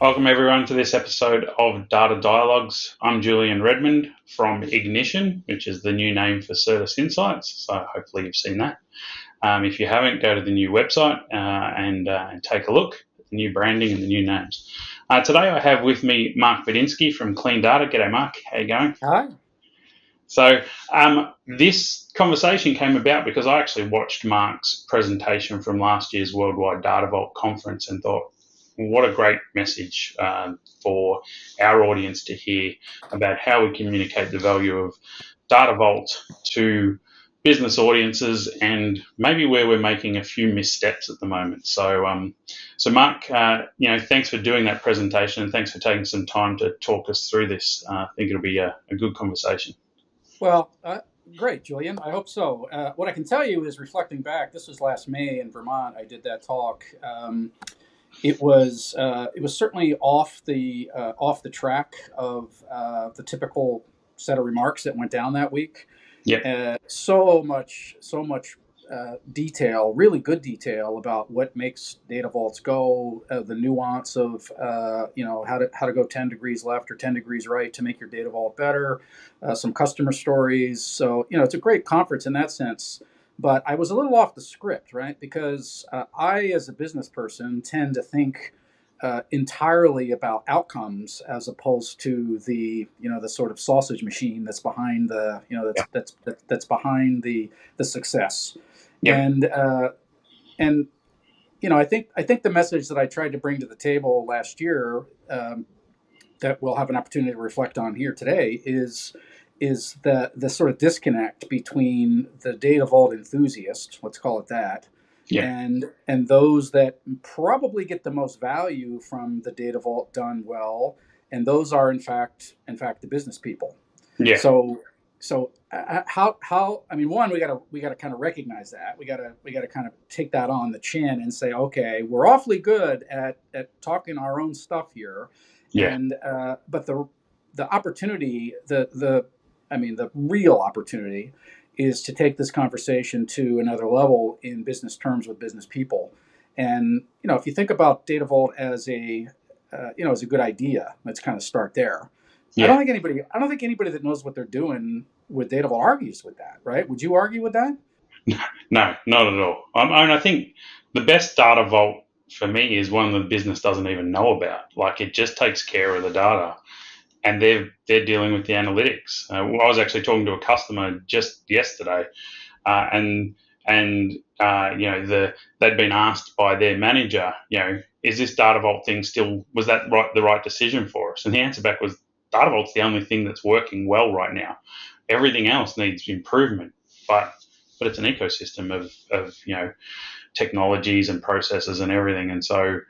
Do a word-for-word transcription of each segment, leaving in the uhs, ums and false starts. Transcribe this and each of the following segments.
Welcome everyone to this episode of Data Dialogues. I'm Julien Redmond from Ignition, which is the new name for Certus Insights, so hopefully you've seen that. Um, if you haven't, go to the new website uh, and uh, take a look at the new branding and the new names. Uh, today I have with me Mark Budzinski from Clean Data. G'day Mark, how are you going? Hi. So um, this conversation came about because I actually watched Mark's presentation from last year's Worldwide Data Vault conference and thought, what a great message um, for our audience to hear about how we communicate the value of Data Vault to business audiences and maybe where we're making a few missteps at the moment. So, um, so Mark, uh, you know, thanks for doing that presentation and thanks for taking some time to talk us through this. Uh, I think it'll be a, a good conversation. Well, uh, great, Julien. I hope so. Uh, what I can tell you is, reflecting back, this was last May in Vermont. I did that talk. Um, It was uh, it was certainly off the uh, off the track of uh, the typical set of remarks that went down that week. Yeah, uh, so much so much uh, detail, really good detail about what makes data vaults go, uh, the nuance of uh, you know how to how to go ten degrees left or ten degrees right to make your data vault better. Uh, some customer stories. So you know it's a great conference in that sense. But I was a little off the script, right? Because uh, I, as a business person, tend to think uh, entirely about outcomes as opposed to the, you know, the sort of sausage machine that's behind the, you know, that's yeah. that's that, that's behind the the success. Yeah. And uh, and you know, I think I think the message that I tried to bring to the table last year, um, that we'll have an opportunity to reflect on here today, is. is the, the sort of disconnect between the data vault enthusiasts, let's call it that, yeah. and and those that probably get the most value from the data vault done well, and those are in fact in fact the business people. Yeah. So so how how I mean, one, we gotta we gotta kind of recognize that. We gotta we gotta kind of take that on the chin and say, okay, we're awfully good at at talking our own stuff here. Yeah. And uh, but the the opportunity, the the I mean, the real opportunity is to take this conversation to another level in business terms with business people. And, you know, if you think about Data Vault as a, uh, you know, as a good idea, let's kind of start there. Yeah. I don't think anybody, I don't think anybody that knows what they're doing with Data Vault argues with that, right? Would you argue with that? No, not at all. I mean, I think the best Data Vault for me is one that the business doesn't even know about. Like, it just takes care of the data. And they're, they're dealing with the analytics. Uh, well, I was actually talking to a customer just yesterday, uh, and and uh, you know the they'd been asked by their manager, you know, is this Data Vault thing still, was that right the right decision for us? And the answer back was, Data Vault's the only thing that's working well right now. Everything else needs improvement, but but it's an ecosystem of of you know technologies and processes and everything, and so.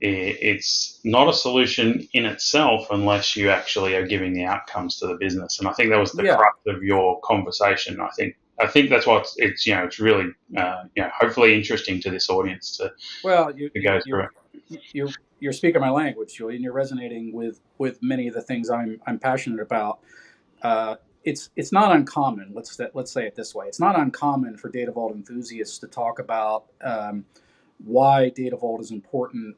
It's not a solution in itself unless you actually are giving the outcomes to the business, and I think that was the yeah. crux of your conversation. I think I think that's why it's, it's you know it's really uh, you know hopefully interesting to this audience to well you, to go through it. You're you're speaking my language, Julian. You're resonating with with many of the things I'm I'm passionate about. Uh, it's it's not uncommon. Let's let's say it this way. It's not uncommon for Data Vault enthusiasts to talk about um, why Data Vault is important.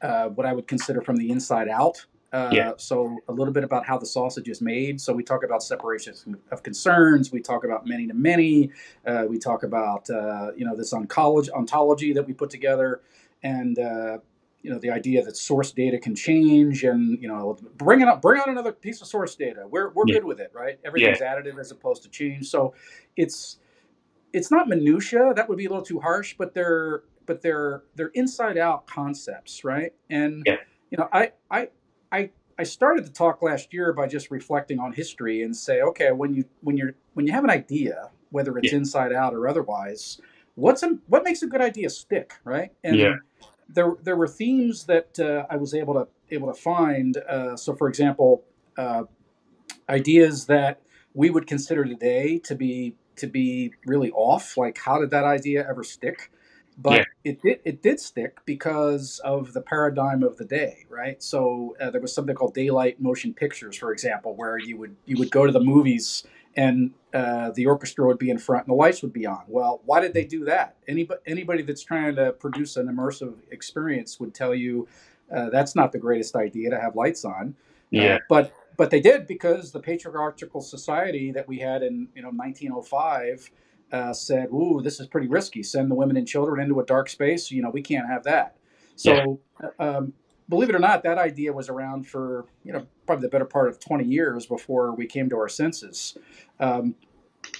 Uh, what I would consider from the inside out. Uh, yeah. So a little bit about how the sausage is made. So we talk about separation of concerns. We talk about many to many. Uh, we talk about, uh, you know, this oncology, ontology that we put together and, uh, you know, the idea that source data can change and, you know, bring it up, bring out another piece of source data. We're, we're yeah. good with it, right? Everything's yeah. additive as opposed to change. So it's, it's not minutia. That would be a little too harsh, but they're, but they're they're inside out concepts, right? And yeah. you know, I I I I started the talk last year by just reflecting on history and say, okay, when you when you're when you have an idea, whether it's yeah. inside out or otherwise, what's a, what makes a good idea stick, right? And yeah. there there were themes that uh, I was able to able to find. Uh, so, for example, uh, ideas that we would consider today to be to be really off, like how did that idea ever stick? But yeah. it did it did stick because of the paradigm of the day, right? So uh, there was something called daylight motion pictures, for example, where you would you would go to the movies and uh, the orchestra would be in front and the lights would be on. Well, why did they do that? Anybody anybody that's trying to produce an immersive experience would tell you Uh, that's not the greatest idea to have lights on. Yeah. Uh, but but they did, because the patriarchal society that we had in you know nineteen oh five uh, said, "Ooh, this is pretty risky. Send the women and children into a dark space. You know, we can't have that." So, yeah. um, believe it or not, that idea was around for you know probably the better part of twenty years before we came to our senses. Um,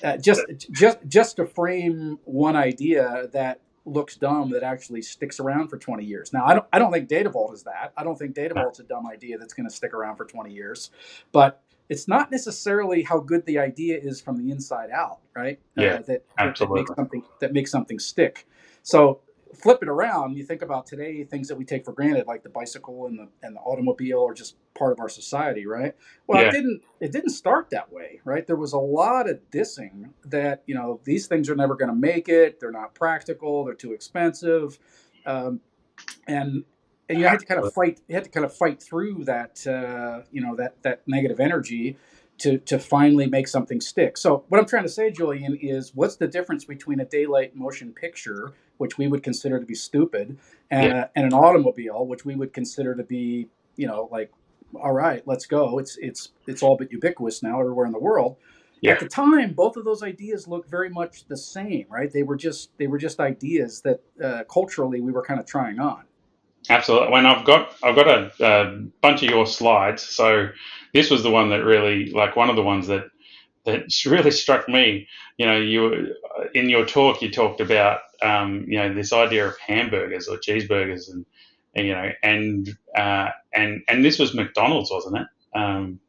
uh, just just just to frame one idea that looks dumb that actually sticks around for twenty years. Now, I don't I don't think Data Vault is that. I don't think Data Vault's a dumb idea that's going to stick around for twenty years, but it's not necessarily how good the idea is from the inside out, right? Yeah, uh, that, absolutely. That makes something, that makes something stick. So flip it around, you think about today, things that we take for granted, like the bicycle and the and the automobile are just part of our society, right? Well, yeah. it didn't it didn't start that way, right? There was a lot of dissing that, you know, these things are never going to make it. They're not practical. They're too expensive. Um, and and you had to kind of fight. You had to kind of fight through that, uh, you know, that that negative energy to to finally make something stick. So what I'm trying to say, Julien, is what's the difference between a daylight motion picture, which we would consider to be stupid, and, yeah. uh, and an automobile, which we would consider to be, you know, like, all right, let's go. It's it's it's all but ubiquitous now everywhere in the world. Yeah. At the time, both of those ideas looked very much the same, right? They were just they were just ideas that uh, culturally we were kind of trying on. Absolutely. When I've got I've got a, a bunch of your slides, so this was the one that really, like, one of the ones that that really struck me. You know, you in your talk you talked about um, you know this idea of hamburgers or cheeseburgers, and, and you know and uh, and and this was McDonald's, wasn't it? Um,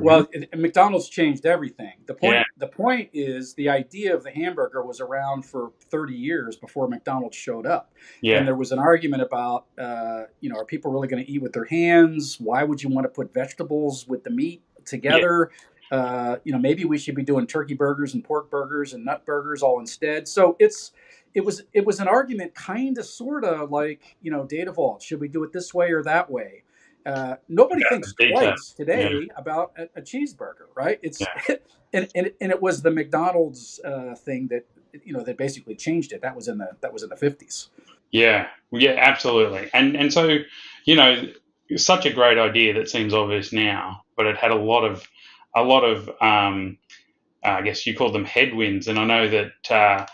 well, it, McDonald's changed everything. The point yeah. the point is the idea of the hamburger was around for thirty years before McDonald's showed up. Yeah. And there was an argument about, uh, you know, are people really going to eat with their hands? Why would you want to put vegetables with the meat together? Yeah. Uh, you know, maybe we should be doing turkey burgers and pork burgers and nut burgers all instead. So it's it was it was an argument kind of sort of like, you know, Data Vault. Should we do it this way or that way? Uh, nobody yeah, thinks twice today yeah. about a, a cheeseburger, right? It's yeah. and, and and it was the McDonald's uh, thing that you know that basically changed it. That was in the that was in the fifties. Yeah, yeah, absolutely. And and so you know, such a great idea that seems obvious now, but it had a lot of a lot of um, I guess you call them headwinds. And I know that uh,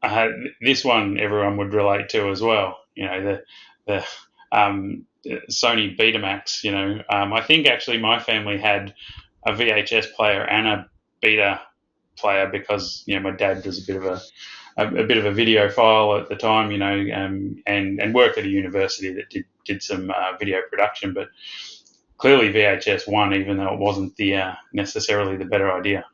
I had, this one everyone would relate to as well. You know the the. Um, Sony Betamax, you know. Um, I think actually my family had a V H S player and a Beta player because you know my dad was a bit of a a, a bit of a videophile at the time, you know, um, and and worked at a university that did did some uh, video production. But clearly V H S won, even though it wasn't the uh, necessarily the better idea.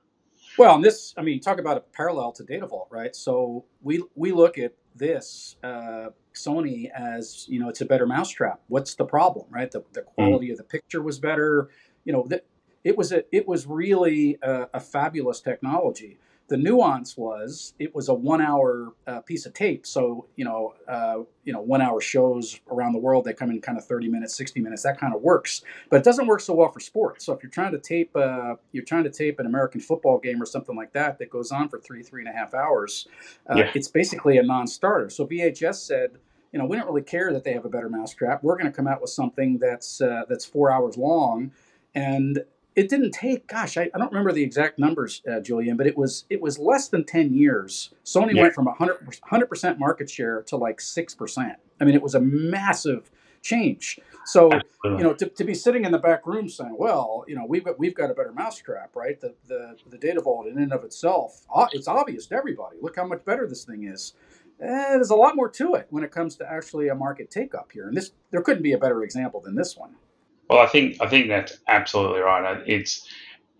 Well, and this, I mean, talk about a parallel to Data Vault, right? So we we look at this uh, Sony as, you know, it's a better mousetrap. What's the problem, right? The, the quality mm. of the picture was better. You know, th- it was a, it was really a, a fabulous technology. The nuance was it was a one hour uh, piece of tape. So, you know, uh, you know, one hour shows around the world, they come in kind of thirty minutes, sixty minutes, that kind of works, but it doesn't work so well for sports. So if you're trying to tape, uh, you're trying to tape an American football game or something like that, that goes on for three, three and a half hours. Uh, yeah. It's basically a non-starter. So V H S said, you know, we don't really care that they have a better mousetrap. We're going to come out with something that's, uh, that's four hours long. And it didn't take, gosh, I, I don't remember the exact numbers, uh, Julien, but it was it was less than ten years. Sony yeah. went from one hundred percent market share to like six percent. I mean, it was a massive change. So, Absolutely. you know, to, to be sitting in the back room saying, well, you know, we've got, we've got a better mousetrap, right? The, the, the Data Vault in and of itself, it's obvious to everybody. Look how much better this thing is. Eh, there's a lot more to it when it comes to actually a market take up here. And this, there couldn't be a better example than this one. Well, I think I think that's absolutely right. It's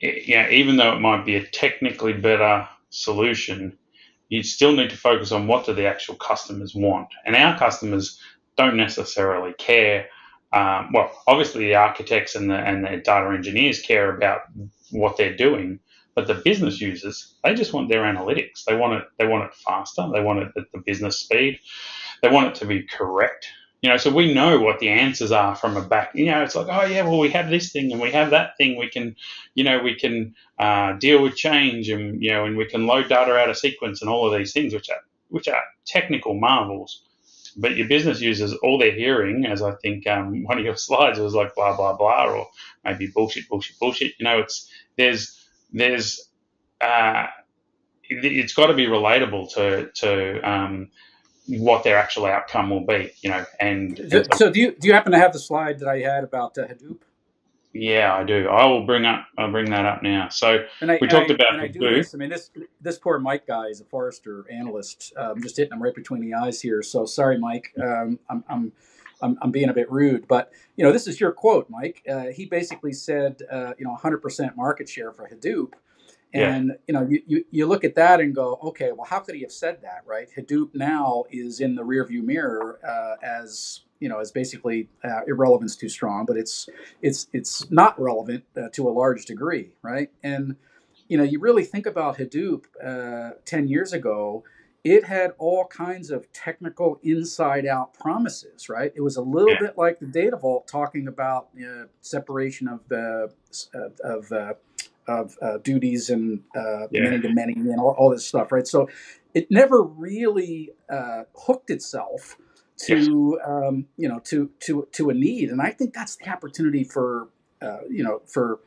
it, yeah, even though it might be a technically better solution, you still need to focus on what do the actual customers want, and our customers don't necessarily care. Um, well, obviously the architects and the and the data engineers care about what they're doing, but the business users, they just want their analytics. They want it. They want it faster. They want it at the business speed. They want it to be correct. You know, so we know what the answers are from a back. You know, it's like, oh yeah, well we have this thing and we have that thing. We can, you know, we can uh, deal with change and you know, and we can load data out of sequence and all of these things, which are which are technical marvels. But your business users, all they're hearing, as I think um, one of your slides was like blah, blah, blah, or maybe bullshit, bullshit, bullshit. You know, it's there's there's uh, it, it's got to be relatable to to um, what their actual outcome will be. You know, and so, so do you do you happen to have the slide that I had about uh, Hadoop? Yeah, I do. I will bring up. I'll bring that up now. So I, we talked I, about Hadoop. I, do this, I mean, this this poor Mike guy is a Forrester analyst. I'm um, just hitting him right between the eyes here. So sorry, Mike. Um, I'm I'm I'm I'm being a bit rude, but you know, this is your quote, Mike. Uh, he basically said, uh, you know, one hundred percent market share for Hadoop, and yeah. you know, you, you you look at that and go, okay, well, how could he have said that, right? Hadoop now is in the rearview mirror uh, as you know, is basically uh, irrelevance too strong, but it's it's it's not relevant uh, to a large degree, right? And you know, you really think about Hadoop uh, ten years ago, it had all kinds of technical inside-out promises, right? It was a little yeah. bit like the Data Vault talking about uh, separation of the uh, of uh, of uh, duties and uh, yeah. many to many and all, all this stuff, right? So it never really uh, hooked itself to um, you know, to to to a need, and I think that's the opportunity for uh, you know, for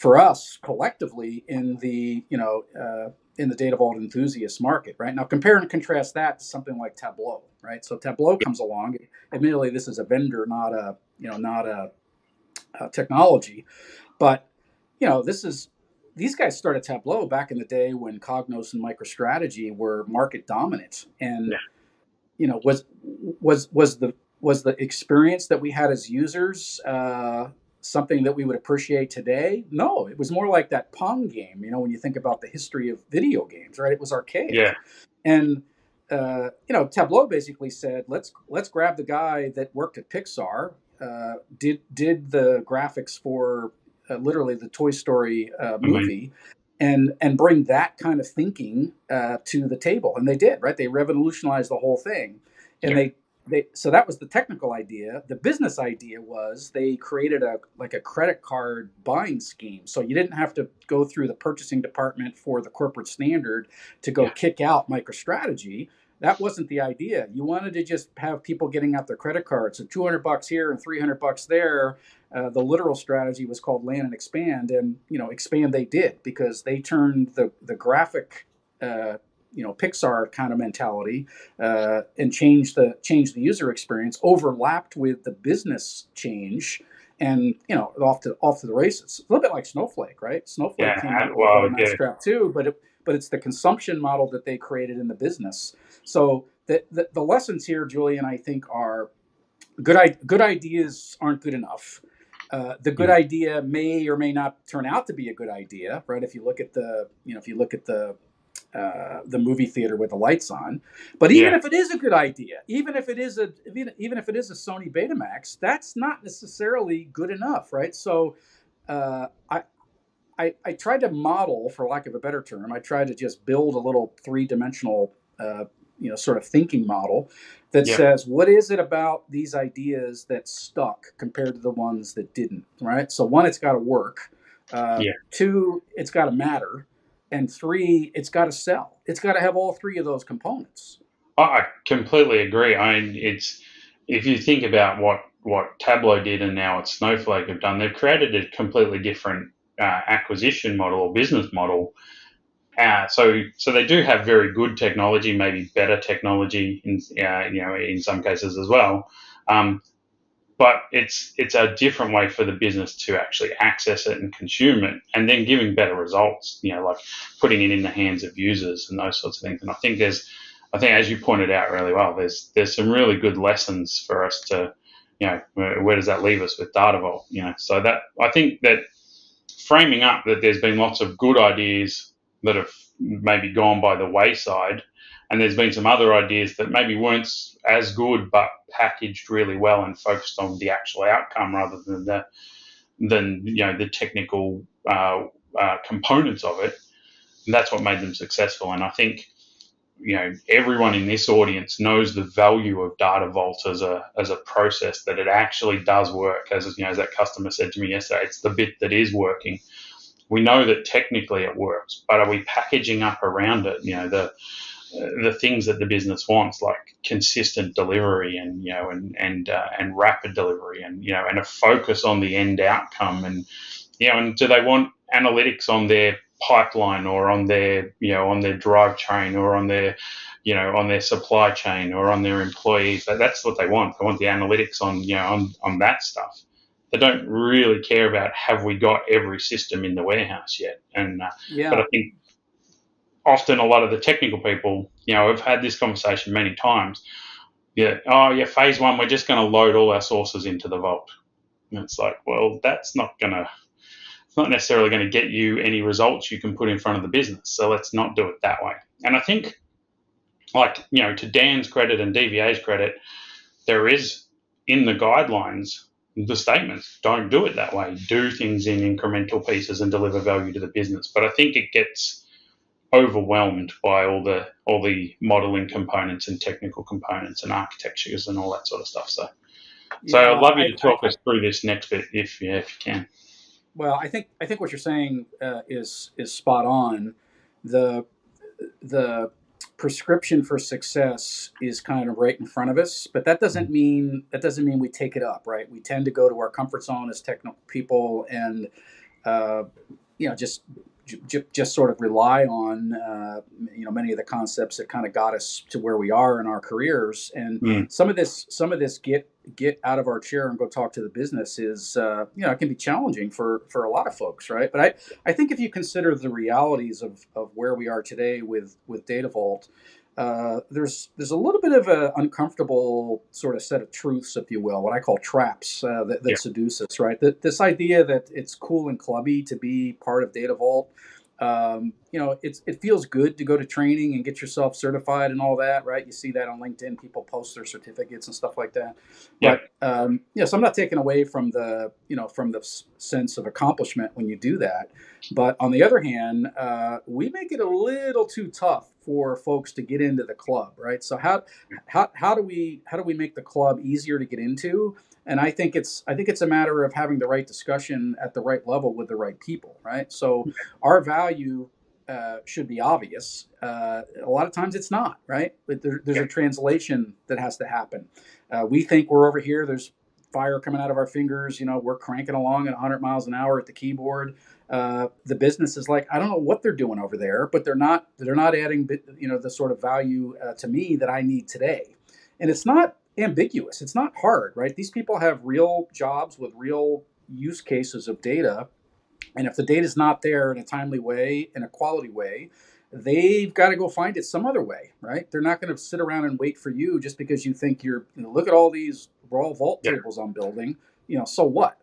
for us collectively in the you know uh, in the Data Vault enthusiast market, right? Now compare and contrast that to something like Tableau, right? So Tableau comes along. Admittedly, this is a vendor, not a you know not a, a technology, but you know this is. These guys started Tableau back in the day when Cognos and MicroStrategy were market dominant, and. Yeah. You know, was was was the was the experience that we had as users uh, something that we would appreciate today? No, it was more like that Pong game. You know, when you think about the history of video games, right? It was archaic. Yeah. And uh, you know, Tableau basically said, let's let's grab the guy that worked at Pixar, uh, did did the graphics for uh, literally the Toy Story uh, movie. Mm-hmm. And, and bring that kind of thinking uh, to the table. And they did, right? They revolutionized the whole thing. And yeah. they, they, so that was the technical idea. The business idea was they created a, like a credit card buying scheme. So you didn't have to go through the purchasing department for the corporate standard to go yeah. kick out MicroStrategy. That wasn't the idea. You wanted to just have people getting out their credit cards. So two hundred bucks here and three hundred bucks there. Uh, the literal strategy was called land and expand, and you know, expand they did because they turned the the graphic, uh, you know, Pixar kind of mentality uh, and changed the changed the user experience, overlapped with the business change, and you know, off to off to the races. A little bit like Snowflake, right? Snowflake yeah, came out well, with a trap too, but it, but it's the consumption model that they created in the business. So the the, the lessons here, Julien, I think are good. Good ideas aren't good enough. Uh, the good idea may or may not turn out to be a good idea, right? If you look at the, you know, if you look at the uh, the movie theater with the lights on, but even yeah. if it is a good idea, even if it is a even if it is a Sony Betamax, that's not necessarily good enough, right? So uh, I, I I tried to model, for lack of a better term, I tried to just build a little three dimensional. Uh, you know, sort of thinking model that yeah. says, what is it about these ideas that stuck compared to the ones that didn't, right? So one, it's got to work. Uh, yeah. Two, it's got to matter. And three, it's got to sell. It's got to have all three of those components. I completely agree. I mean, it's, if you think about what, what Tableau did and now what Snowflake have done, they've created a completely different uh, acquisition model or business model. Uh, so, so they do have very good technology, maybe better technology, in, uh, you know, in some cases as well. Um, but it's it's a different way for the business to actually access it and consume it, and then giving better results. You know, like putting it in the hands of users and those sorts of things. And I think there's, I think as you pointed out really well, there's there's some really good lessons for us to, you know, where, where does that leave us with Data Vault? You know, so that I think that framing up that there's been lots of good ideas that have maybe gone by the wayside, and there's been some other ideas that maybe weren't as good but packaged really well and focused on the actual outcome rather than the than you know the technical uh, uh, components of it. And that's what made them successful. And I think you know everyone in this audience knows the value of Data Vault as a as a process, that it actually does work. As you know, as that customer said to me yesterday, it's the bit that is working. We know that technically it works, but are we packaging up around it? You know, the the things that the business wants, like consistent delivery and, you know, and, and, uh, and rapid delivery and, you know, and a focus on the end outcome and, you know, and do they want analytics on their pipeline or on their, you know, on their drive chain or on their, you know, on their supply chain or on their employees? That, that's what they want. They want the analytics on, you know, on, on that stuff. They don't really care about have we got every system in the warehouse yet. And, uh, yeah. but I think, often a lot of the technical people, you know, I've had this conversation many times. Yeah, oh, yeah, phase one, we're just going to load all our sources into the vault. And it's like, well, that's not going to, it's not necessarily going to get you any results you can put in front of the business. So let's not do it that way. And I think, like, you know, to Dan's credit and D V A's credit, there is in the guidelines the statements, don't do it that way. Do things in incremental pieces and deliver value to the business. But I think it gets overwhelmed by all the all the modeling components and technical components and architectures and all that sort of stuff. So, so yeah, I'd love you to talk I, us through this next bit, if yeah, if you can. Well, I think I think what you're saying uh, is is spot on. The the prescription for success is kind of right in front of us, but that doesn't mean that doesn't mean we take it up, right? We tend to go to our comfort zone as technical people, and uh, you know, just. just sort of rely on, uh, you know, many of the concepts that kind of got us to where we are in our careers. And mm. some of this, some of this get, get out of our chair and go talk to the business is, uh, you know, it can be challenging for, for a lot of folks. Right. But I, I think if you consider the realities of, of where we are today with, with Data Vault, uh, there's, there's a little bit of an uncomfortable sort of set of truths, if you will, what I call traps uh, that, that yeah. seduce us, right? That this idea that it's cool and clubby to be part of Data Vault. Um, you know, it's, it feels good to go to training and get yourself certified and all that, right? You see that on LinkedIn, people post their certificates and stuff like that. Yeah. But, um, you know, so I'm not taking away from the, you know, from the sense of accomplishment when you do that. But on the other hand, uh, we make it a little too tough for folks to get into the club, right? So how, how, how do we, how do we make the club easier to get into? And I think it's I think it's a matter of having the right discussion at the right level with the right people, right? So our value uh, should be obvious. Uh, a lot of times it's not, right? But there, there's yeah. a translation that has to happen. Uh, we think we're over here. There's fire coming out of our fingers. You know, we're cranking along at a hundred miles an hour at the keyboard. Uh, the business is like, I don't know what they're doing over there, but they're not they're not adding, you know, the sort of value uh, to me that I need today. And it's not ambiguous. It's not hard, right? These people have real jobs with real use cases of data. And if the data is not there in a timely way, in a quality way, they've got to go find it some other way, right? They're not going to sit around and wait for you just because you think you're, you know, look at all these raw vault yeah. tables I'm building, you know, so what?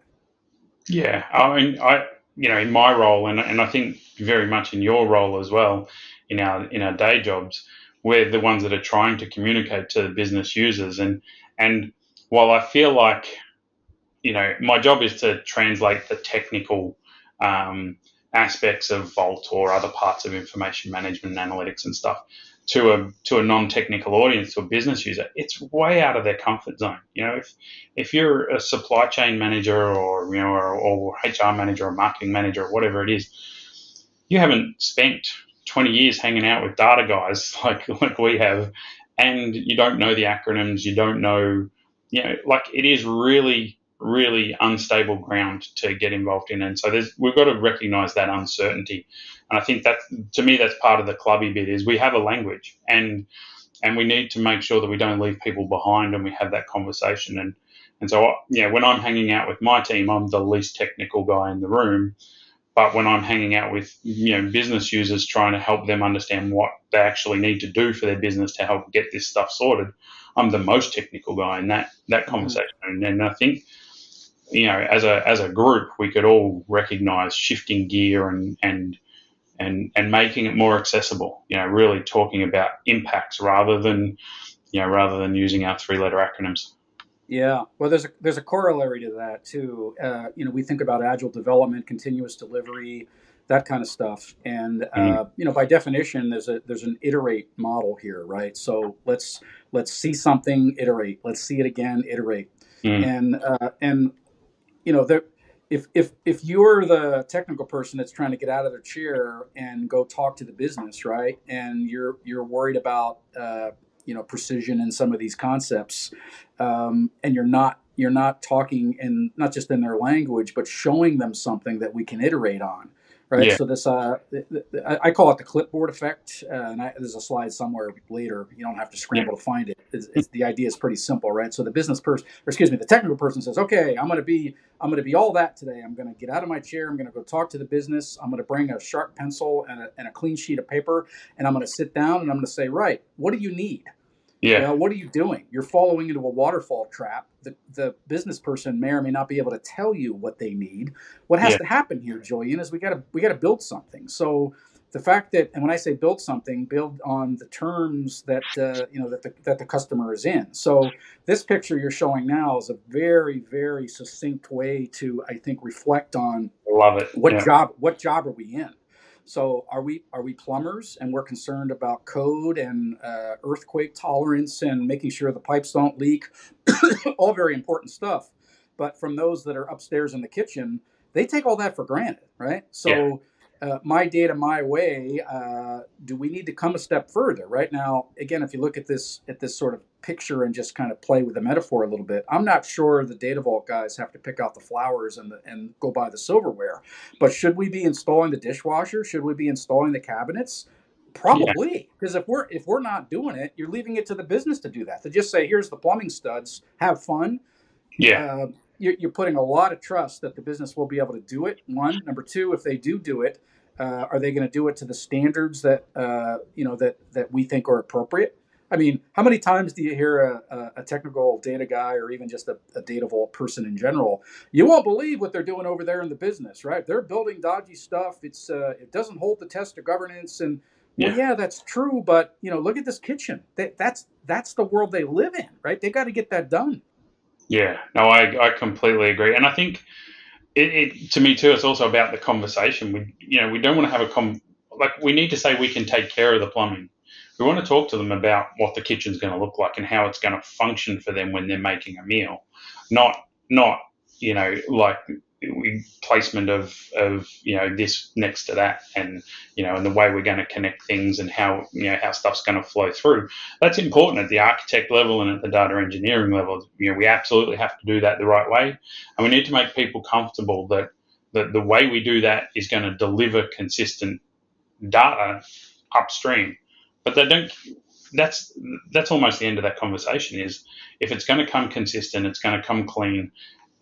Yeah. I mean, I, you know, in my role, and, and I think very much in your role as well, in our, in our day jobs, we're the ones that are trying to communicate to the business users. And and while I feel like, you know, my job is to translate the technical um, aspects of Vault or other parts of information management and analytics and stuff to a to a non-technical audience, to a business user, it's way out of their comfort zone. You know, if if you're a supply chain manager or, you know, or, or H R manager or marketing manager or whatever it is, you haven't spent twenty years hanging out with data guys like like we have, and you don't know the acronyms, you don't know, you know, like it is really, really unstable ground to get involved in. And so there's, we've got to recognize that uncertainty. And I think that, to me, that's part of the clubby bit is we have a language, and and we need to make sure that we don't leave people behind and we have that conversation. And, and so, I, you know, when I'm hanging out with my team, I'm the least technical guy in the room. But when I'm hanging out with, you know, business users trying to help them understand what they actually need to do for their business to help get this stuff sorted, I'm the most technical guy in that that conversation. Mm-hmm. And I think, you know, as a as a group, we could all recognize shifting gear and and and and making it more accessible. You know, really talking about impacts rather than, you know, rather than using our three-letter acronyms. Yeah, well, there's a there's a corollary to that too. Uh, you know, we think about agile development, continuous delivery, that kind of stuff, and uh, you know, by definition, there's a there's an iterate model here, right? So let's let's see something, iterate. Let's see it again, iterate, mm. and uh, and you know, there, if if if you're the technical person that's trying to get out of their chair and go talk to the business, right? And you're you're worried about uh, you know precision in some of these concepts, um, and you're not you're not talking in not just in their language, but showing them something that we can iterate on. Right. Yeah. So this, uh, th- th- I call it the clipboard effect. Uh, and I, there's a slide somewhere later. You don't have to scramble yeah. to find it. It's, it's, the idea is pretty simple, right? So the business person, or excuse me, the technical person says, okay, I'm going to be, I'm going to be all that today. I'm going to get out of my chair. I'm going to go talk to the business. I'm going to bring a sharp pencil and a, and a clean sheet of paper. And I'm going to sit down and I'm going to say, right, what do you need? Yeah. You know, what are you doing? You're following into a waterfall trap. The the business person may or may not be able to tell you what they need. What has yeah. to happen here, Julien, is we gotta we gotta build something. So the fact that, and when I say build something, build on the terms that uh, you know that the that the customer is in. So this picture you're showing now is a very very succinct way to I think reflect on Love it. what yeah. job what job are we in. So are we are we plumbers and we're concerned about code and uh, earthquake tolerance and making sure the pipes don't leak, all very important stuff. But from those that are upstairs in the kitchen, they take all that for granted, right? So yeah. uh, my data, my way, uh, do we need to come a step further? Right now, again, if you look at this at this sort of picture and just kind of play with the metaphor a little bit, I'm not sure the Data Vault guys have to pick out the flowers and the, and go buy the silverware, but should we be installing the dishwasher? Should we be installing the cabinets? Probably, because yeah. if we're if we're not doing it, you're leaving it to the business to do that. To just say, here's the plumbing studs, have fun. Yeah. Uh, you're, you're putting a lot of trust that the business will be able to do it, one. Number two, if they do do it, uh, are they going to do it to the standards that uh, you know that that we think are appropriate? I mean, how many times do you hear a, a technical data guy or even just a, a Data Vault person in general? You won't believe what they're doing over there in the business, right? They're building dodgy stuff. It's uh, it doesn't hold the test of governance. And yeah. well, yeah, that's true. But you know, look at this kitchen. That, that's that's the world they live in, right? They got to get that done. Yeah, no, I, I completely agree, and I think it, it to me too. It's also about the conversation. We you know we don't want to have a com like we need to say we can take care of the plumbing. We want to talk to them about what the kitchen's going to look like and how it's going to function for them when they're making a meal, not not you know like placement of of you know this next to that and you know and the way we're going to connect things and how you know how stuff's going to flow through. That's important at the architect level and at the data engineering level. You know we absolutely have to do that the right way, and we need to make people comfortable that that the way we do that is going to deliver consistent data upstream. But they don't. That's that's almost the end of that conversation. Is if it's going to come consistent, it's going to come clean,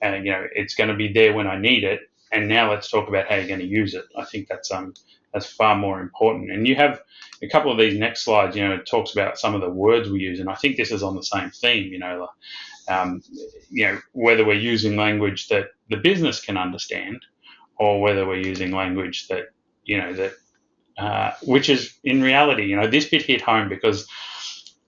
and you know it's going to be there when I need it. And now let's talk about how you're going to use it. I think that's um that's far more important. And you have a couple of these next slides. You know, it talks about some of the words we use, and I think this is on the same theme. You know, um, you know whether we're using language that the business can understand, or whether we're using language that you know that. Uh, which is in reality, you know, this bit hit home because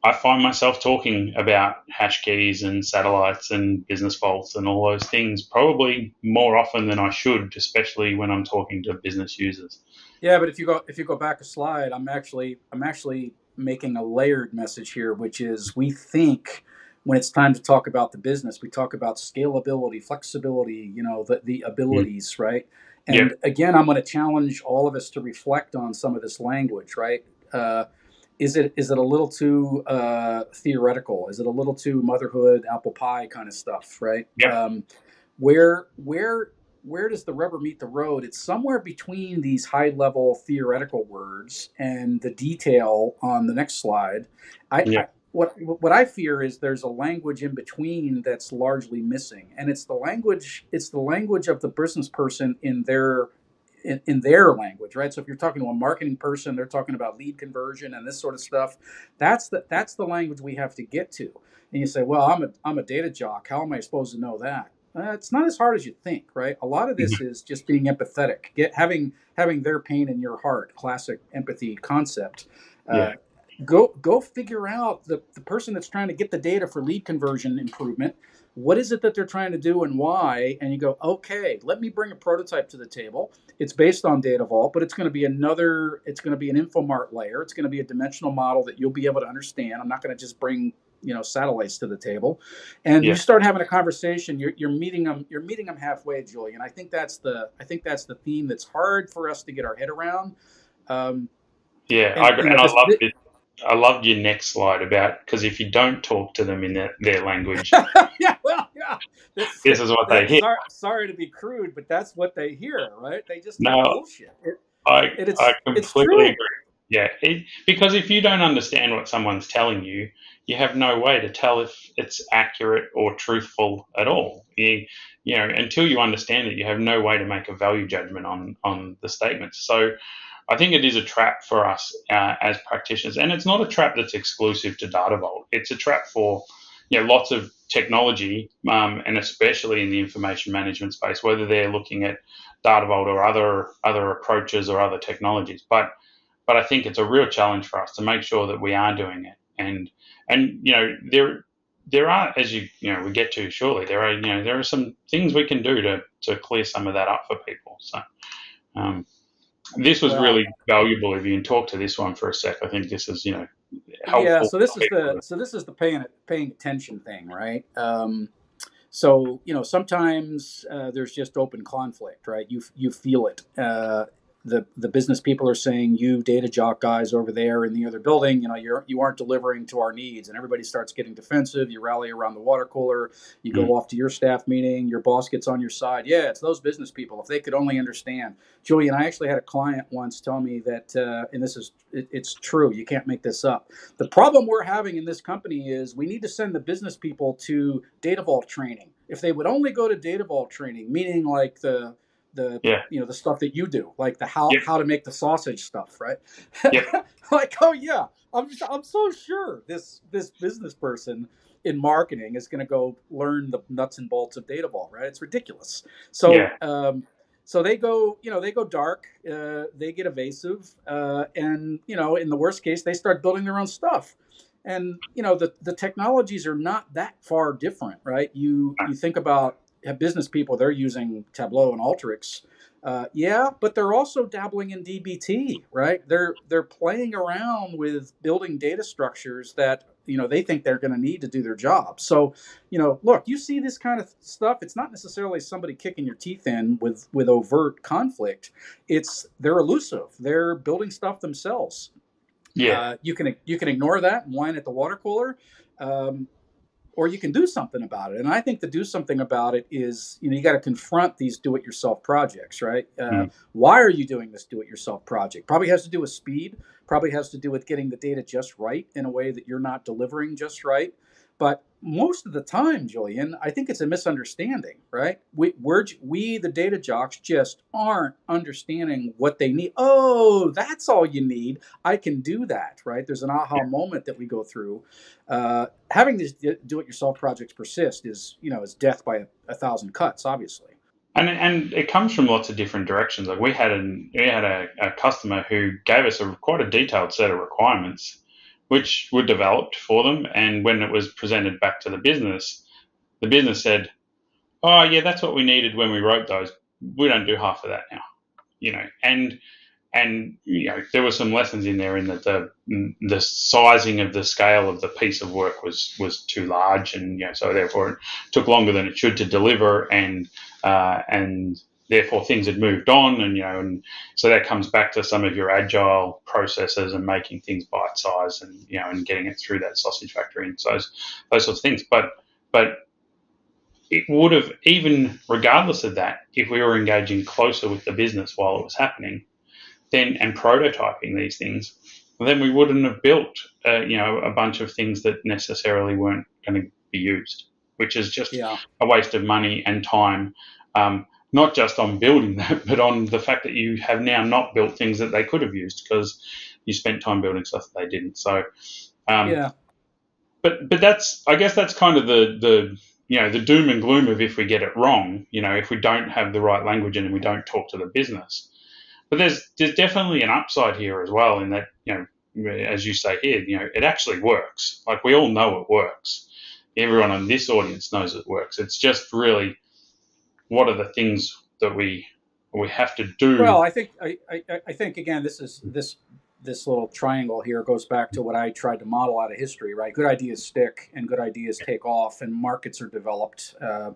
I find myself talking about hash keys and satellites and business vaults and all those things probably more often than I should, especially when I'm talking to business users. Yeah, but if you go if you go back a slide, I'm actually I'm actually making a layered message here, which is we think when it's time to talk about the business, we talk about scalability, flexibility, you know, the, the abilities, mm-hmm. right? And yep. again, I'm going to challenge all of us to reflect on some of this language, right? Uh, is it is it a little too uh, theoretical? Is it a little too motherhood, apple pie kind of stuff, right? Yep. Um, where where where does the rubber meet the road? It's somewhere between these high-level theoretical words and the detail on the next slide. I, yep. I, what what I fear is there's a language in between that's largely missing, and it's the language it's the language of the business person in their in, in their language, right? So if you're talking to a marketing person, they're talking about lead conversion and this sort of stuff. That's the that's the language we have to get to. And you say, well, I'm a I'm a data jock. How am I supposed to know that? Uh, it's not as hard as you think, right? A lot of this is just being empathetic, get having having their pain in your heart. Classic empathy concept. Uh, yeah. Go go figure out the, the person that's trying to get the data for lead conversion improvement. What is it that they're trying to do and why? And you go, okay, let me bring a prototype to the table. It's based on Data Vault, but it's going to be another, it's going to be an Infomart layer. It's going to be a dimensional model that you'll be able to understand. I'm not going to just bring you know, satellites to the table, and yeah. you start having a conversation. You're, you're meeting them. You're meeting them halfway, Julien. I think that's the. I think that's the theme that's hard for us to get our head around. Um, yeah, and I, and I love it. I love your next slide about, because if you don't talk to them in their, their language, yeah, well, yeah, this, this is what they hear. Sorry, sorry to be crude, but that's what they hear, right? They just no, bullshit. It, I, it, it's, I completely agree. Yeah, it, because if you don't understand what someone's telling you, you have no way to tell if it's accurate or truthful at all. You, you know, until you understand it, you have no way to make a value judgment on on the statements. So I think it is a trap for us uh, as practitioners, and it's not a trap that's exclusive to Data Vault. It's a trap for, you know, lots of technology, um, and especially in the information management space, whether they're looking at Data Vault or other other approaches or other technologies. But but I think it's a real challenge for us to make sure that we are doing it. And and you know there there are, as you you know we get to shortly, there are you know there are some things we can do to to clear some of that up for people. So. Um, This was really valuable. If you can talk to this one for a sec, I think this is, you know, helpful. Yeah. So this is the so this is the paying paying attention thing, right? Um, so you know, sometimes uh, there's just open conflict, right? You you feel it. Uh, the the business people are saying, you data jock guys over there in the other building, you know, you're you aren't delivering to our needs, and everybody starts getting defensive. You rally around the water cooler. You go mm-hmm. off to your staff meeting. Your boss gets on your side. Yeah, it's those business people. If they could only understand. Julien, I actually had a client once tell me that, uh, and this is it, it's true. You can't make this up. The problem we're having in this company is we need to send the business people to Data Vault training. If they would only go to Data Vault training, meaning like the the yeah. you know the stuff that you do, like the how yep. how to make the sausage stuff, right? Yep. Like, oh yeah, I'm just, I'm so sure this this business person in marketing is going to go learn the nuts and bolts of Data Vault, right? It's ridiculous. So yeah. um so they go you know they go dark, uh, they get evasive, uh, and you know in the worst case they start building their own stuff. And you know the the technologies are not that far different, right? You you think about business people, they're using Tableau and Alteryx. Uh, yeah, but they're also dabbling in D B T, right? They're they're playing around with building data structures that, you know, they think they're going to need to do their job. So, you know, look, you see this kind of stuff. It's not necessarily somebody kicking your teeth in with, with overt conflict. It's they're elusive. They're building stuff themselves. Yeah, uh, you can you can ignore that and whine at the water cooler. Um, Or you can do something about it. And I think the do something about it is, you know, you got to confront these do-it-yourself projects, right? Uh, mm. Why are you doing this do-it-yourself project? Probably has to do with speed. Probably has to do with getting the data just right in a way that you're not delivering just right. But most of the time, Julien, I think it's a misunderstanding, right? We, we're, we, the data jocks, just aren't understanding what they need. Oh, that's all you need. I can do that, right? There's an aha yeah. moment that we go through. Uh, having these do-it-yourself projects persist is, you know, is death by a, a thousand cuts, obviously. And and it comes from lots of different directions. Like we had an we had a, a customer who gave us a quite a detailed set of requirements, which were developed for them, and when it was presented back to the business, the business said, "Oh yeah, that's what we needed when we wrote those. We don't do half of that now," you know. And and you know there were some lessons in there in that the the sizing of the scale of the piece of work was was too large, and you know so therefore it took longer than it should to deliver, and uh, and. Therefore, things had moved on, and you know, and so that comes back to some of your agile processes and making things bite size, and you know, and getting it through that sausage factory and those those sorts of things. But but it would have, even regardless of that, if we were engaging closer with the business while it was happening, then and prototyping these things, then we wouldn't have built uh, you know a bunch of things that necessarily weren't going to be used, which is just yeah. a waste of money and time. Um, Not just on building that, but on the fact that you have now not built things that they could have used because you spent time building stuff that they didn't. So, um, yeah. But but that's I guess that's kind of the the you know the doom and gloom of if we get it wrong, you know, if we don't have the right language and we don't talk to the business. But there's there's definitely an upside here as well in that you know as you say here you know it actually works. Like we all know it works. Everyone on this audience knows it works. It's just really, what are the things that we we have to do? Well, I think I, I, I think again, this is this this little triangle here goes back to what I tried to model out of history, right? Good ideas stick and good ideas take off and markets are developed. Uh,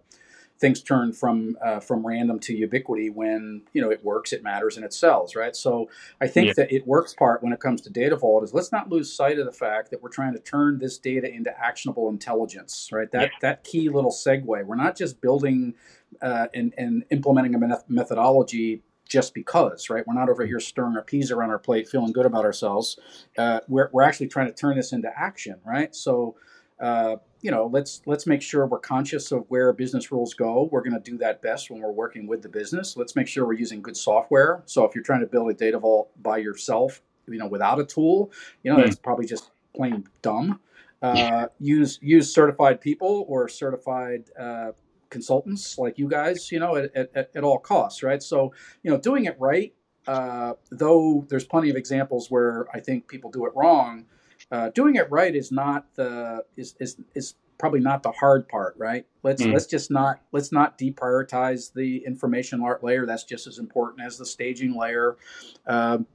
things turn from uh, from random to ubiquity when, you know, it works, it matters, and it sells, right? So I think yeah. that it works part when it comes to Data Vault is let's not lose sight of the fact that we're trying to turn this data into actionable intelligence, right? That, yeah. that key little segue. We're not just building uh, and, and implementing a me- methodology just because, right? We're not over here stirring our peas around our plate, feeling good about ourselves. Uh, we're, we're actually trying to turn this into action, right? So, uh, you know, let's let's make sure we're conscious of where business rules go. We're going to do that best when we're working with the business. Let's make sure we're using good software. So if you're trying to build a Data Vault by yourself, you know, without a tool, you know, mm. that's probably just plain dumb. Uh, yeah. Use use certified people or certified uh consultants like you guys, you know, at, at, at all costs, right? So, you know, doing it right, uh, though there's plenty of examples where I think people do it wrong, uh, doing it right is not the, is, is, is probably not the hard part, right? Let's, mm. let's just not, let's not deprioritize the information layer. That's just as important as the staging layer. Um,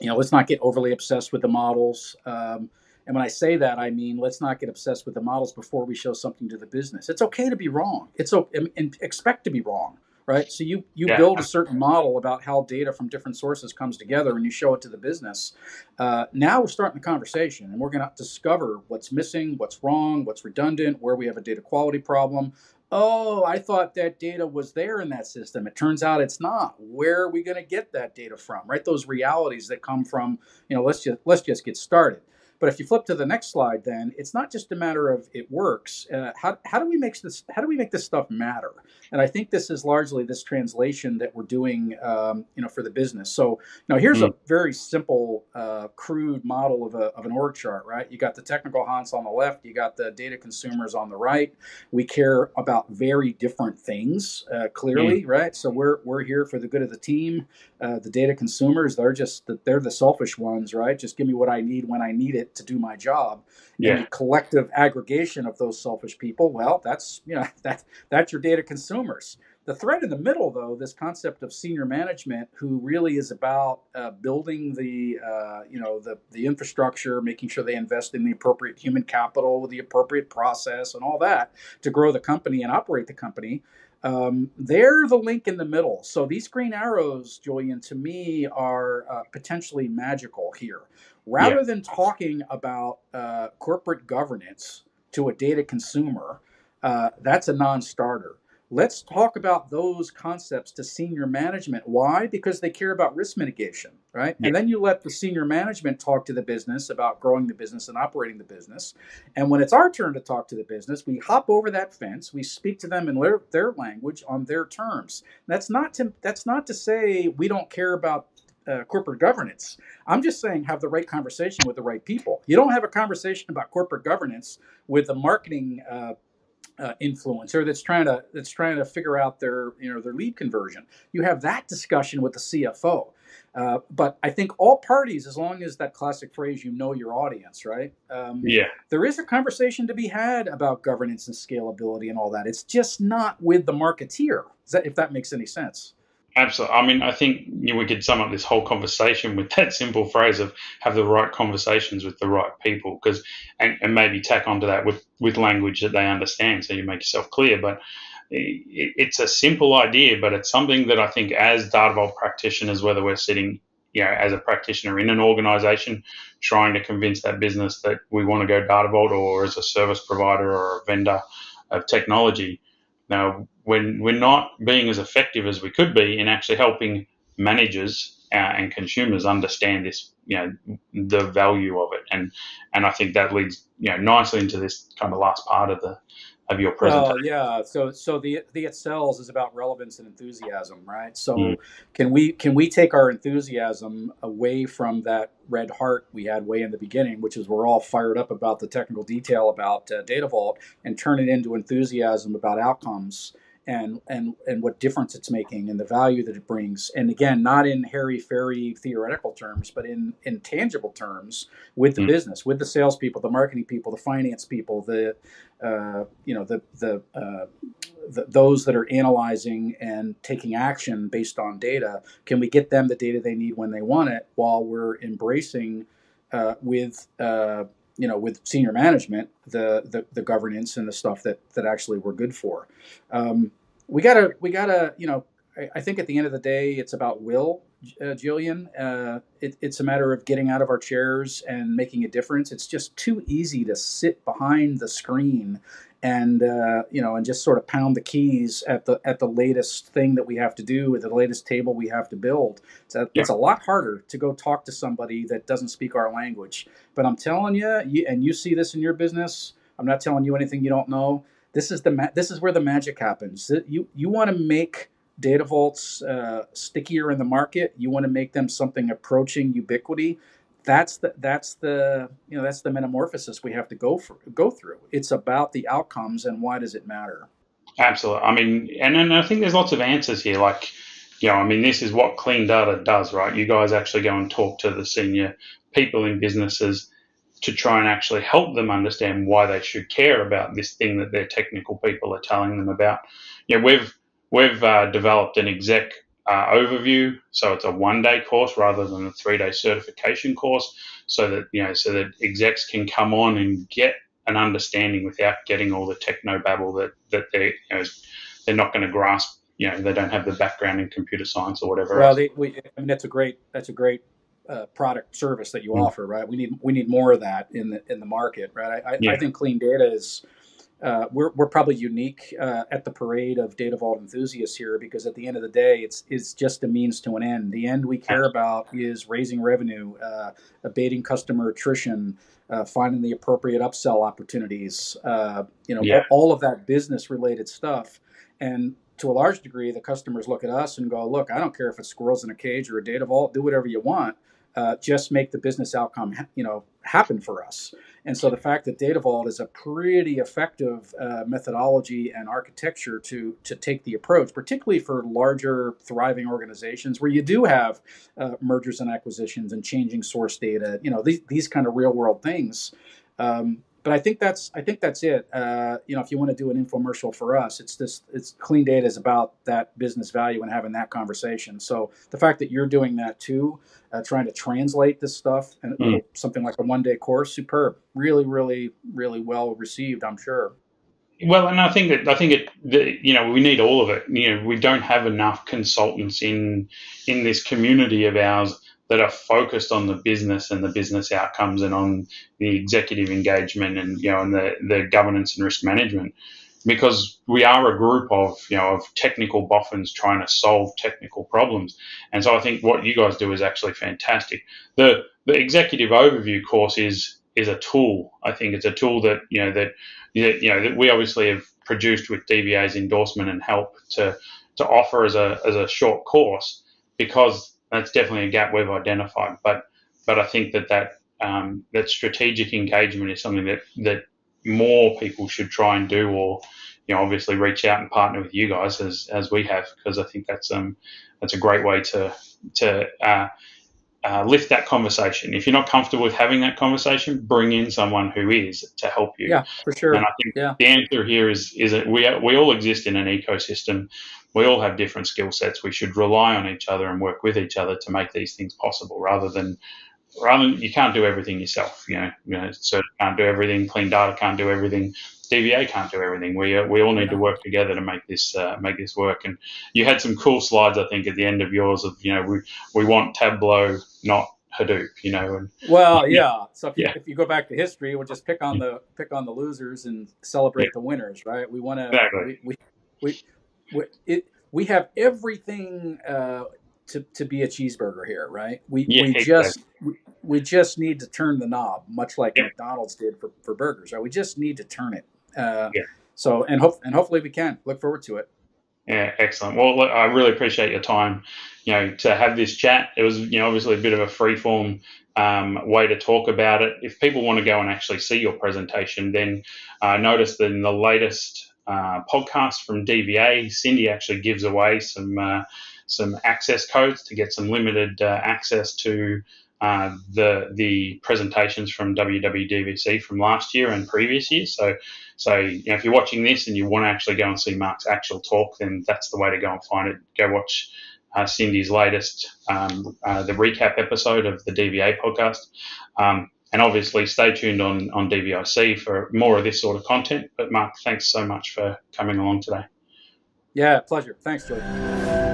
you know, let's not get overly obsessed with the models. Um, And when I say that, I mean, let's not get obsessed with the models before we show something to the business. It's okay to be wrong. It's okay, and expect to be wrong, right? So you, you yeah. build a certain model about how data from different sources comes together and you show it to the business. Uh, now we're starting the conversation and we're going to discover what's missing, what's wrong, what's redundant, where we have a data quality problem. Oh, I thought that data was there in that system. It turns out it's not. Where are we going to get that data from, right? Those realities that come from, you know, let's just, let's just get started. But if you flip to the next slide, then it's not just a matter of it works. Uh, how, how do we make this? How do we make this stuff matter? And I think this is largely this translation that we're doing, um, you know, for the business. So now here's mm-hmm. a very simple, uh, crude model of a of an org chart, right? You got the technical Hans on the left, you got the data consumers on the right. We care about very different things, uh, clearly, mm-hmm. right? So we're we're here for the good of the team. Uh, the data consumers, they're just they're the selfish ones, right? Just give me what I need when I need it to do my job. Yeah. And the collective aggregation of those selfish people, well, that's, you know, that that's your data consumers. The thread in the middle, though, this concept of senior management, who really is about uh, building the, uh, you know, the the infrastructure, making sure they invest in the appropriate human capital with the appropriate process and all that to grow the company and operate the company. Um, they're the link in the middle. So these green arrows, Julien, to me are uh, potentially magical here. Rather yeah. than talking about uh, corporate governance to a data consumer, uh, that's a non-starter. Let's talk about those concepts to senior management. Why? Because they care about risk mitigation, right? Yeah. And then you let the senior management talk to the business about growing the business and operating the business. And when it's our turn to talk to the business, we hop over that fence. We speak to them in their, their language on their terms. That's not to, that's not to say we don't care about Uh, corporate governance. I'm just saying have the right conversation with the right people. You don't have a conversation about corporate governance with the marketing uh, uh, influencer that's trying to that's trying to figure out their you know their lead conversion. You have that discussion with the C F O. Uh, but I think all parties, as long as that classic phrase, you know your audience, right? Um, yeah. There is a conversation to be had about governance and scalability and all that. It's just not with the marketeer, is that, if that makes any sense. Absolutely. I mean, I think you know, we could sum up this whole conversation with that simple phrase of have the right conversations with the right people, because and, and maybe tack onto that with, with language that they understand so you make yourself clear. But it, it's a simple idea, but it's something that I think as Data Vault practitioners, whether we're sitting you know, as a practitioner in an organisation trying to convince that business that we want to go Data Vault or as a service provider or a vendor of technology, now, when we're not being as effective as we could be in actually helping managers uh, and consumers understand this, you know, the value of it, and and I think that leads, you know, nicely into this kind of last part of the of your presentation. Oh yeah, so so the the it sells is about relevance and enthusiasm, right? So mm. can we can we take our enthusiasm away from that red heart we had way in the beginning, which is we're all fired up about the technical detail about uh, Data Vault, and turn it into enthusiasm about outcomes and and and what difference it's making and the value that it brings. And again, not in hairy-fairy theoretical terms, but in, in tangible terms with the mm. business, with the salespeople, the marketing people, the finance people, the uh, you know the the uh, th- those that are analyzing and taking action based on data, can we get them the data they need when they want it, while we're embracing uh, with uh, you know with senior management the, the the governance and the stuff that that actually we're good for. Um, we gotta we gotta you know I, I think at the end of the day it's about will. Uh, Julien, uh, it, it's a matter of getting out of our chairs and making a difference. It's just too easy to sit behind the screen and uh, you know and just sort of pound the keys at the at the latest thing that we have to do, at the latest table we have to build. So yeah. It's a lot harder to go talk to somebody that doesn't speak our language. But I'm telling you, you, and you see this in your business. I'm not telling you anything you don't know. This is the ma- this is where the magic happens. You you want to make Data Vaults uh, stickier in the market. You want to make them something approaching ubiquity. That's the that's the you know that's the metamorphosis we have to go for, go through. It's about the outcomes and why does it matter? Absolutely. I mean, and, and I think there's lots of answers here. Like, you know, I mean, this is what clean data does, right? You guys actually go and talk to the senior people in businesses to try and actually help them understand why they should care about this thing that their technical people are telling them about. You know, we've We've uh, developed an exec uh, overview, so it's a one-day course rather than a three-day certification course, so that you know, so that execs can come on and get an understanding without getting all the techno babble that that they you know, they're not going to grasp. You know, they don't have the background in computer science or whatever. Well, else. They, we, I mean, that's a great that's a great uh, product service that you mm. offer, right? We need we need more of that in the in the market, right? I, yeah. I think clean data is. Uh, we're we're probably unique uh, at the parade of Data Vault enthusiasts here, because at the end of the day, it's it's just a means to an end. The end we care about is raising revenue, uh, abating customer attrition, uh, finding the appropriate upsell opportunities. Uh, you know, yeah. all of that business related stuff. And to a large degree, the customers look at us and go, "Look, I don't care if it's squirrels in a cage or a Data Vault. Do whatever you want. Uh, just make the business outcome, you know, happen for us." And so the fact that Data Vault is a pretty effective uh, methodology and architecture to to take the approach, particularly for larger, thriving organizations where you do have uh, mergers and acquisitions and changing source data, you know, these, these kind of real world things. Um, but I think that's I think that's it. Uh, you know, if you want to do an infomercial for us, it's this. It's clean data is about that business value and having that conversation. So the fact that you're doing that too. Uh, trying to translate this stuff and mm. something like a one-day course, superb, really, really, really well received, I'm sure. Well, and I think that I think it, the, you know, we need all of it. You know, we don't have enough consultants in in this community of ours that are focused on the business and the business outcomes and on the executive engagement and you know and the the governance and risk management. Because we are a group of, you know, of technical boffins trying to solve technical problems. And so I think what you guys do is actually fantastic. The the executive overview course is is a tool. I think it's a tool that, you know, that, you know, that we obviously have produced with D V A's endorsement and help to to offer as a as a short course, because that's definitely a gap we've identified. But but I think that that um, that strategic engagement is something that that more people should try and do, or you know, obviously reach out and partner with you guys as as we have, because I think that's um that's a great way to to uh, uh, lift that conversation. If you're not comfortable with having that conversation, bring in someone who is to help you. Yeah, for sure. And I think yeah. the answer here is is that we we all exist in an ecosystem. We all have different skill sets. We should rely on each other and work with each other to make these things possible, rather than. Rather, you can't do everything yourself, you know. You know, so can't do everything. Clean data can't do everything. D V A can't do everything. We uh, we all need to work together to make this uh, make this work. And you had some cool slides, I think, at the end of yours of you know we we want Tableau, not Hadoop, you know. And, well, yeah. yeah. So if you, yeah. if you go back to history, we'll just pick on the pick on the losers and celebrate yeah. the winners, right? We want to. Exactly. We we we it, we have everything. Uh, To, to be a cheeseburger here, right? We yeah, we exactly. just we, we just need to turn the knob, much like yeah. McDonald's did for, for burgers, right? We just need to turn it. Uh, yeah. So and hope and hopefully we can look forward to it. Yeah, excellent. Well, look, I really appreciate your time. You know, to have this chat, it was you know obviously a bit of a free form um, way to talk about it. If people want to go and actually see your presentation, then uh, notice that in the latest uh, podcast from D V A, Cindy actually gives away some. Uh, some access codes to get some limited uh, access to uh, the the presentations from W W D V C from last year and previous years. So, so you know, if you're watching this and you want to actually go and see Mark's actual talk, then that's the way to go and find it. Go watch Uh, Cindy's latest, um, uh, the recap episode of the D V A podcast. Um, and obviously stay tuned on, on D V I C for more of this sort of content. But Mark, thanks so much for coming along today. Yeah, pleasure. Thanks, George.